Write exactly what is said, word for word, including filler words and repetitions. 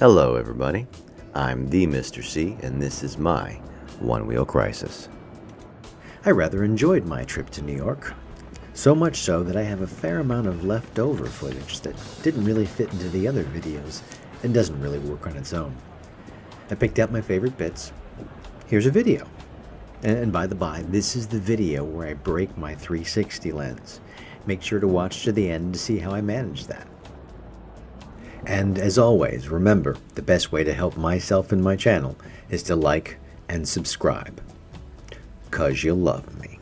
Hello everybody, I'm the Mister C and this is my One Wheel Crisis. I rather enjoyed my trip to New York, so much so that I have a fair amount of leftover footage that didn't really fit into the other videos and doesn't really work on its own. I picked out my favorite bits. Here's a video. And by the by, this is the video where I break my three sixty lens. Make sure to watch to the end to see how I manage that. And as always, remember, the best way to help myself and my channel is to like and subscribe. 'Cause you love me.